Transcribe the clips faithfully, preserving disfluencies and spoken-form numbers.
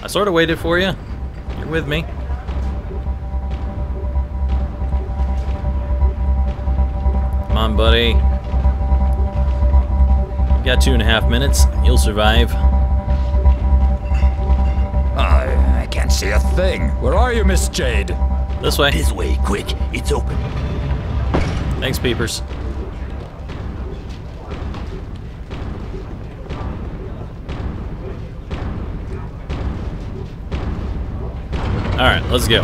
I sort of waited for you. You're with me. Come on, buddy. You've got two and a half minutes. You'll survive. I, I can't see a thing. Where are you, Miss Jade? This way. This way, quick. It's open. Thanks, peepers. Alright, let's go.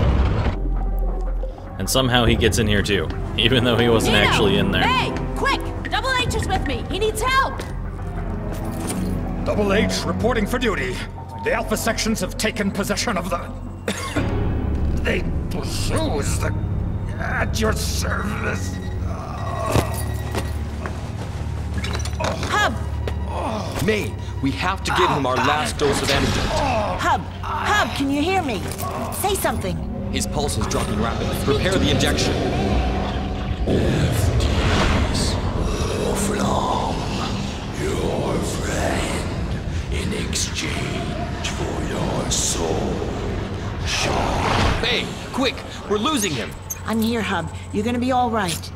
And somehow he gets in here too, even though he wasn't Nino, actually in there. Hey, quick! Double H is with me! He needs help! Double H reporting for duty. The Alpha sections have taken possession of the... they pursues the... at your service. Hub! Oh. Me! We have to give him our last dose of energy. Hub! Hub, can you hear me? Say something. His pulse is dropping rapidly. Prepare the injection. Left from your friend in exchange for your soul. Hey, quick! We're losing him. I'm here, Hub. You're gonna be all right.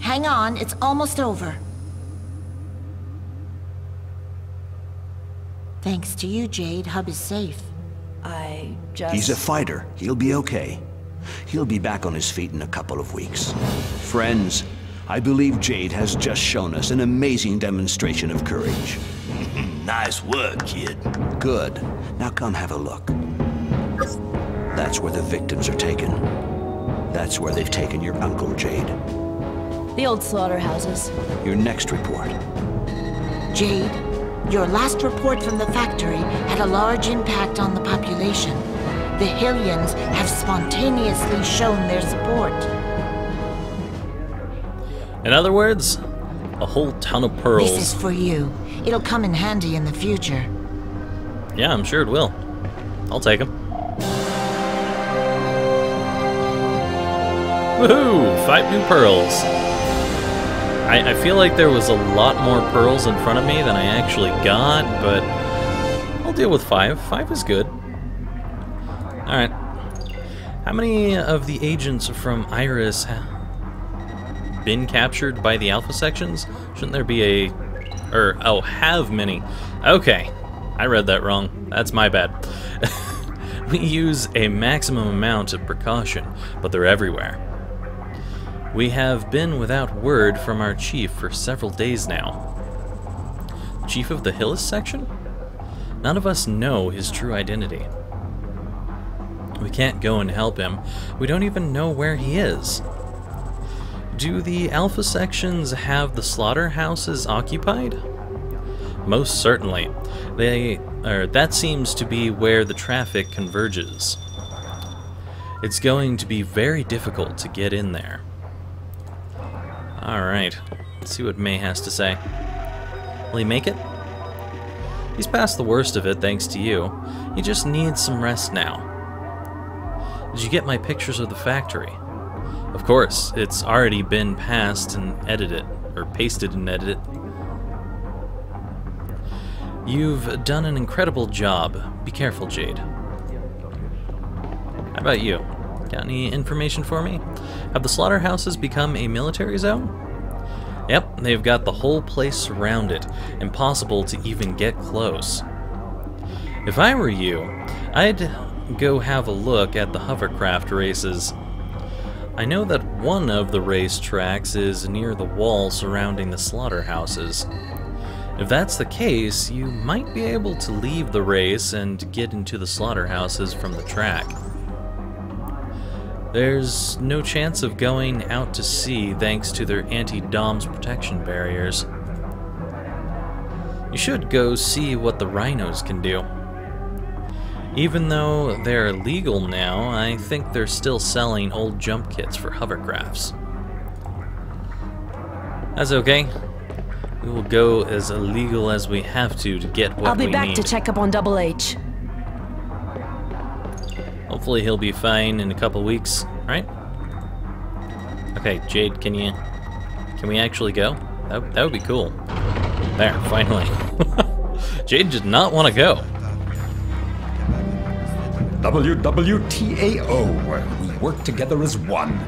Hang on, it's almost over. Thanks to you, Jade, Hub is safe. I just... He's a fighter. He'll be okay. He'll be back on his feet in a couple of weeks. Friends, I believe Jade has just shown us an amazing demonstration of courage. Nice work, kid. Good. Now come have a look. That's where the victims are taken. That's where they've taken your uncle, Jade. The old slaughterhouses. Your next report. Jade, your last report from the factory had a large impact on the population. The Hillyans have spontaneously shown their support. In other words, a whole ton of pearls. This is for you. It'll come in handy in the future. Yeah, I'm sure it will. I'll take them. Woohoo! Five new pearls. I feel like there was a lot more pearls in front of me than I actually got, but I'll deal with five. Five is good. Alright. How many of the agents from Iris have been captured by the Alpha sections? Shouldn't there be a... or, oh, have many. Okay. I read that wrong. That's my bad. We use a maximum amount of precaution, but they're everywhere. We have been without word from our chief for several days now. Chief of the Hillys Section? None of us know his true identity. We can't go and help him. We don't even know where he is. Do the Alpha Sections have the slaughterhouses occupied? Most certainly. They, or that seems to be where the traffic converges. It's going to be very difficult to get in there. Alright, let's see what May has to say. Will he make it? He's past the worst of it, thanks to you. He just needs some rest now. Did you get my pictures of the factory? Of course, it's already been passed and edited, or pasted and edited. You've done an incredible job. Be careful, Jade. How about you? Got any information for me? Have the slaughterhouses become a military zone? Yep, they've got the whole place surrounded. Impossible to even get close. If I were you, I'd go have a look at the hovercraft races. I know that one of the race tracks is near the wall surrounding the slaughterhouses. If that's the case, you might be able to leave the race and get into the slaughterhouses from the track. There's no chance of going out to sea thanks to their anti-D O M S protection barriers. You should go see what the rhinos can do. Even though they're illegal now, I think they're still selling old jump kits for hovercrafts. That's okay. We will go as illegal as we have to to get what we need. I'll be back to check up on Double H. Hopefully he'll be fine in a couple weeks, right? Okay, Jade, can you... can we actually go? That, that would be cool. There, finally. Jade did not want to go. W W T A O. We work together as one.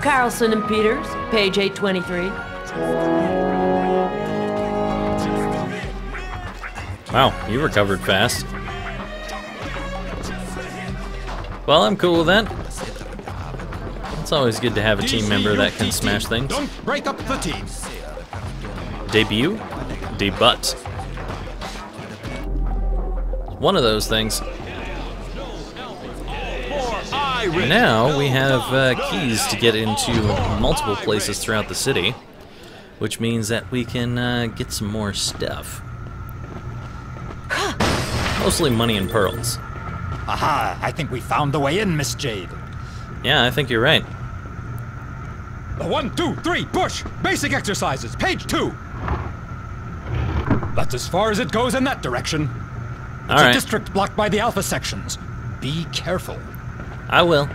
Carlson and Peters, page eight twenty-three. Wow, you recovered fast. Well, I'm cool with that. It's always good to have a team member that can smash things. Don't break up the team. Debut? Debut. One of those things. And now we have uh, keys to get into multiple places throughout the city, which means that we can uh, get some more stuff. Mostly money and pearls. Aha! I think we found the way in, Miss Jade. Yeah, I think you're right. One, two, three, push! Basic exercises, page two! That's as far as it goes in that direction. All right. It's a district blocked by the Alpha sections. Be careful. I will.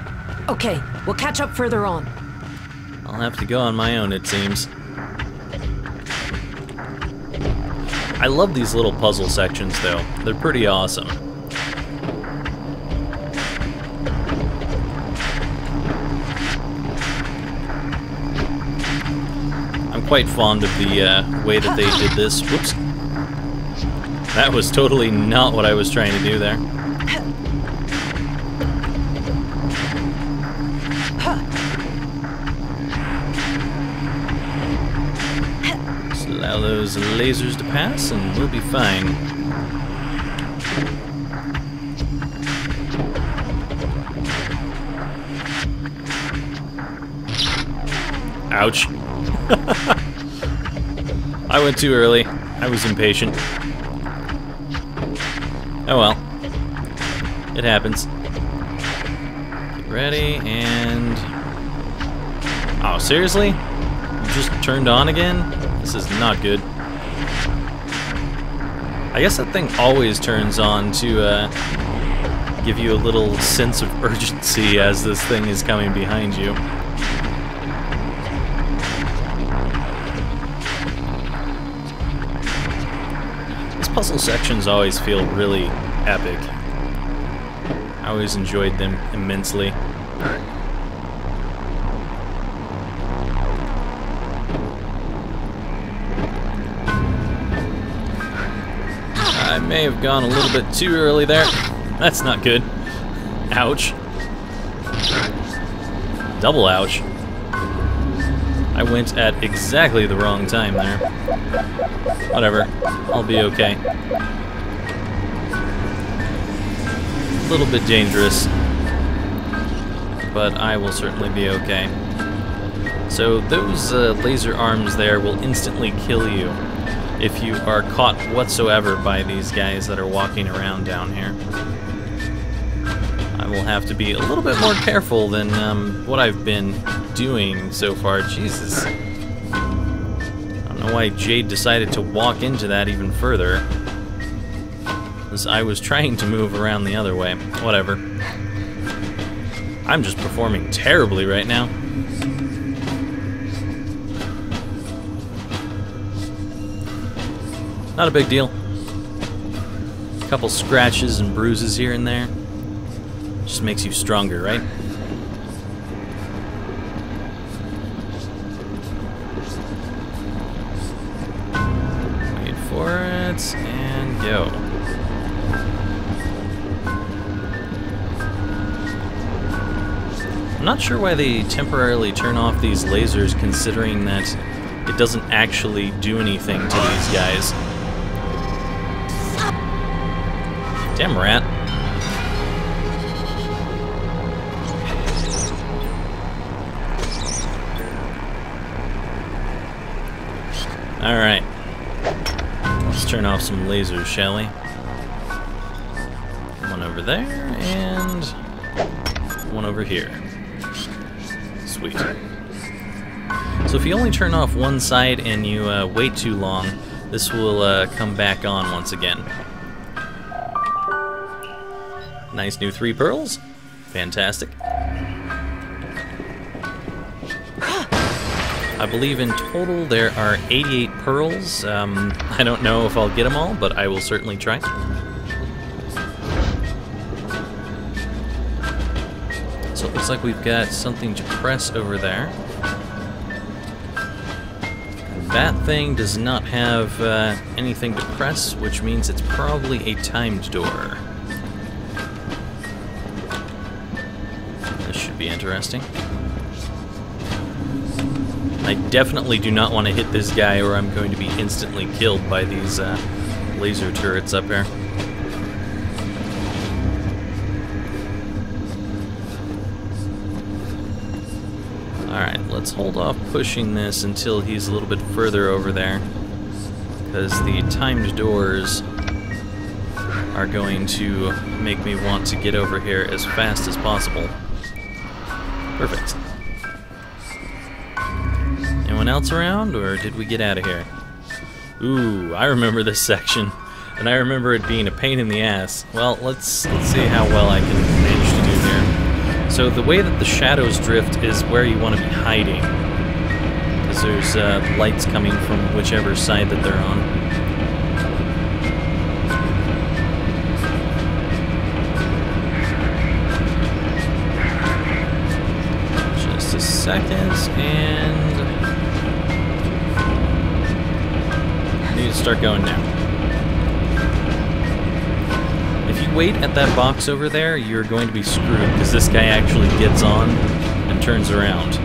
Okay, we'll catch up further on. I'll have to go on my own, it seems. I love these little puzzle sections, though. They're pretty awesome. Quite fond of the uh, way that they did this. Whoops. That was totally not what I was trying to do there. Just allow those lasers to pass and we'll be fine. Ouch. I went too early. I was impatient. Oh well. It happens. Get ready and... Oh, seriously? You just turned on again? This is not good. I guess that thing always turns on to uh, give you a little sense of urgency as this thing is coming behind you. Puzzle sections always feel really epic. I always enjoyed them immensely. I may have gone a little bit too early there. That's not good. Ouch. Double ouch. I went at exactly the wrong time there. Whatever, I'll be okay. A little bit dangerous, but I will certainly be okay. So those uh, laser arms there will instantly kill you if you are caught whatsoever by these guys that are walking around down here. I will have to be a little bit more careful than um, what I've been doing so far. Jesus. I don't know why Jade decided to walk into that even further. Because I was trying to move around the other way. Whatever. I'm just performing terribly right now. Not a big deal. A couple scratches and bruises here and there. Just makes you stronger, right? Wait for it and go. I'm not sure why they temporarily turn off these lasers, considering that it doesn't actually do anything to these guys. Damn rat. Alright, let's turn off some lasers, shall we? One over there, and one over here. Sweet. So if you only turn off one side and you uh, wait too long, this will uh, come back on once again. Nice new three pearls. Fantastic. I believe in total there are eighty-eight pearls. Um, I don't know if I'll get them all, but I will certainly try. So it looks like we've got something to press over there. That thing does not have uh, anything to press, which means it's probably a timed door. This should be interesting. I definitely do not want to hit this guy or I'm going to be instantly killed by these uh, laser turrets up here. Alright, let's hold off pushing this until he's a little bit further over there, because the timed doors are going to make me want to get over here as fast as possible. Perfect. Anyone else around, or did we get out of here? Ooh, I remember this section, and I remember it being a pain in the ass. Well, let's, let's see how well I can manage to do here. So the way that the shadows drift is where you want to be hiding, because there's uh, lights coming from whichever side that they're on. Just a second, and need to start going now. If you wait at that box over there, you're going to be screwed, because this guy actually gets on and turns around.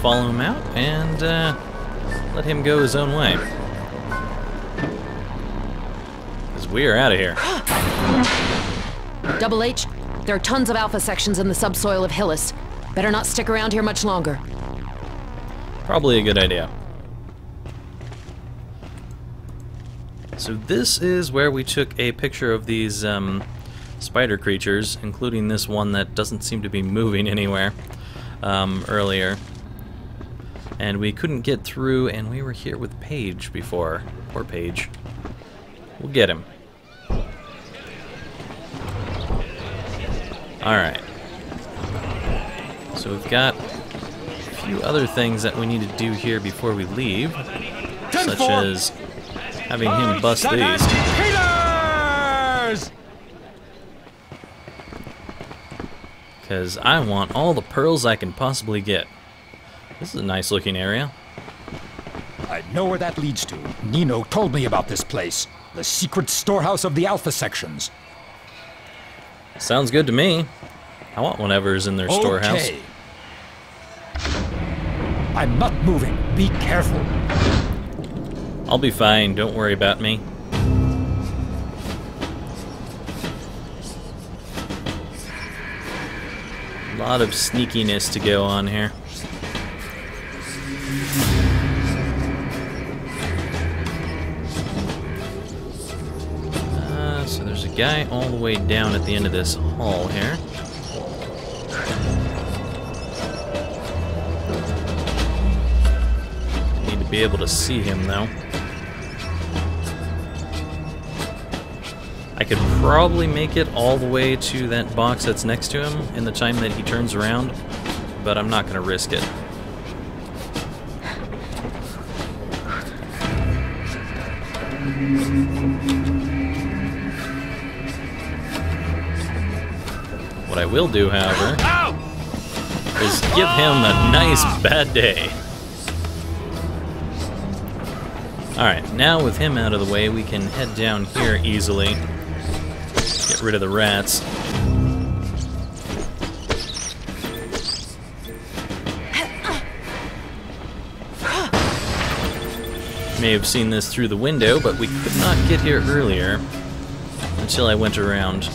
Follow him out and uh, let him go his own way, because we are out of here. Double H, there are tons of Alpha sections in the subsoil of Hillys. Better not stick around here much longer. Probably a good idea. So this is where we took a picture of these um, spider creatures, including this one that doesn't seem to be moving anywhere um, earlier. And we couldn't get through, and we were here with Paige before. Poor Paige. We'll get him. Alright. So we've got a few other things that we need to do here before we leave, such as having him bust these. Because I want all the pearls I can possibly get. This is a nice looking area. I know where that leads to. Nino told me about this place. The secret storehouse of the Alpha sections. Sounds good to me. I want whatever's in their okay. storehouse. I'm not moving. Be careful. I'll be fine. Don't worry about me. A lot of sneakiness to go on here. Uh, so there's a guy all the way down at the end of this hall here. Need to be able to see him though. I could probably make it all the way to that box that's next to him in the time that he turns around, but I'm not going to risk it. What I will do, however, is give him a nice bad day. Alright, now with him out of the way, we can head down here easily. Get rid of the rats. May have seen this through the window, but we could not get here earlier until I went around.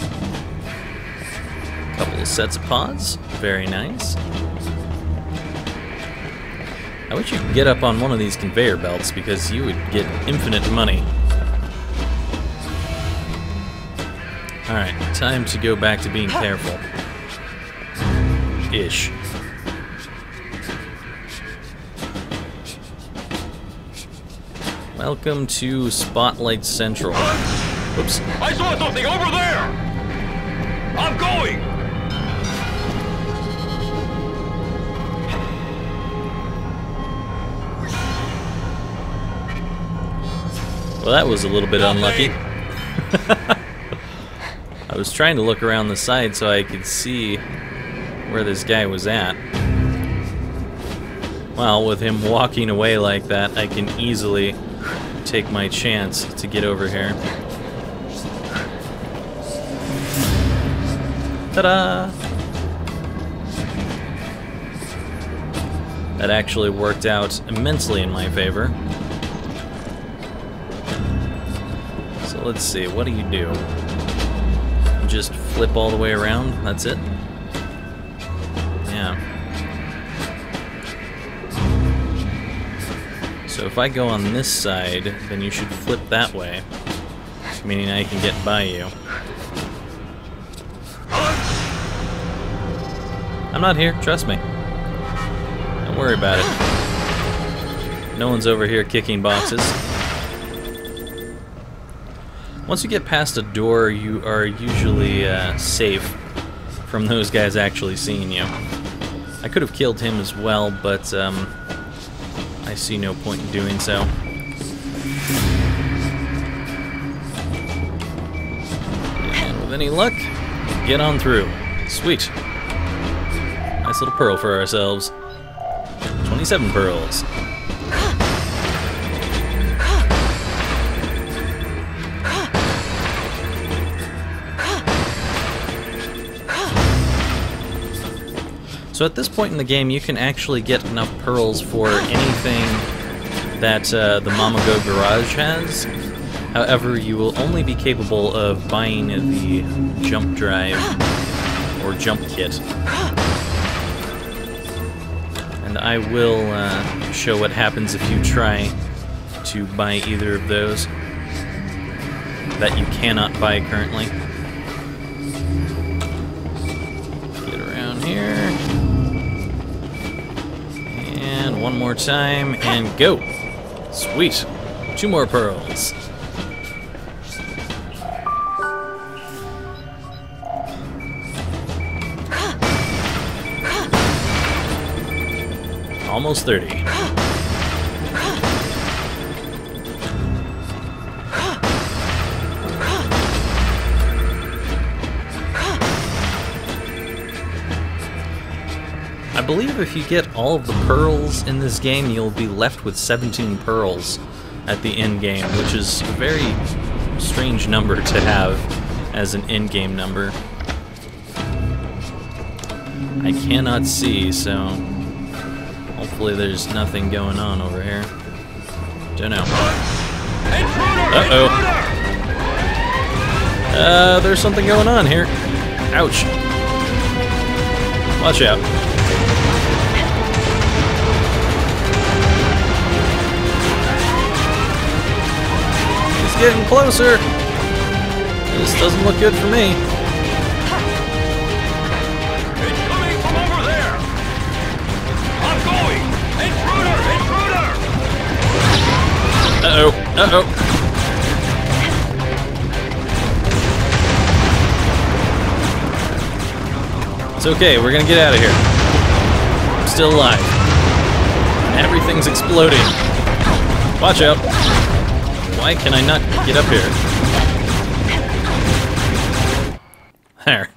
A couple of sets of pods, very nice. I wish you could get up on one of these conveyor belts because you would get infinite money. Alright, time to go back to being careful. ish. Welcome to Spotlight Central. Oops. I saw something over there! I'm going! Well, that was a little bit unlucky. I was trying to look around the side so I could see where this guy was at. Well, with him walking away like that, I can easily take my chance to get over here. Ta-da! That actually worked out immensely in my favor. So let's see, what do you do? Just flip all the way around, that's it? Yeah. So if I go on this side, then you should flip that way, meaning I can get by you. I'm not here, trust me. Don't worry about it. No one's over here kicking boxes. Once you get past a door, you are usually uh, safe from those guys actually seeing you. I could have killed him as well, but um, I see no point in doing so. And with any luck, get on through. Sweet. Nice little pearl for ourselves. twenty-seven pearls. So at this point in the game, you can actually get enough pearls for anything that uh, the Mama Go Garage has. However, you will only be capable of buying the jump drive or jump kit. And I will uh, show what happens if you try to buy either of those that you cannot buy currently. Get around here. One more time, and go! Sweet! Two more pearls. Almost thirty. I believe if you get all of the pearls in this game, you'll be left with seventeen pearls at the end game, which is a very strange number to have as an end game number. I cannot see, so hopefully there's nothing going on over here. Don't know. Uh-oh. Uh, there's something going on here. Ouch. Watch out. Getting closer. This doesn't look good for me. It's coming from over there. I'm going. Intruder! Intruder! Uh oh. Uh oh. It's okay. We're gonna get out of here. I'm still alive. Everything's exploding. Watch out. Why can I not get up here? There.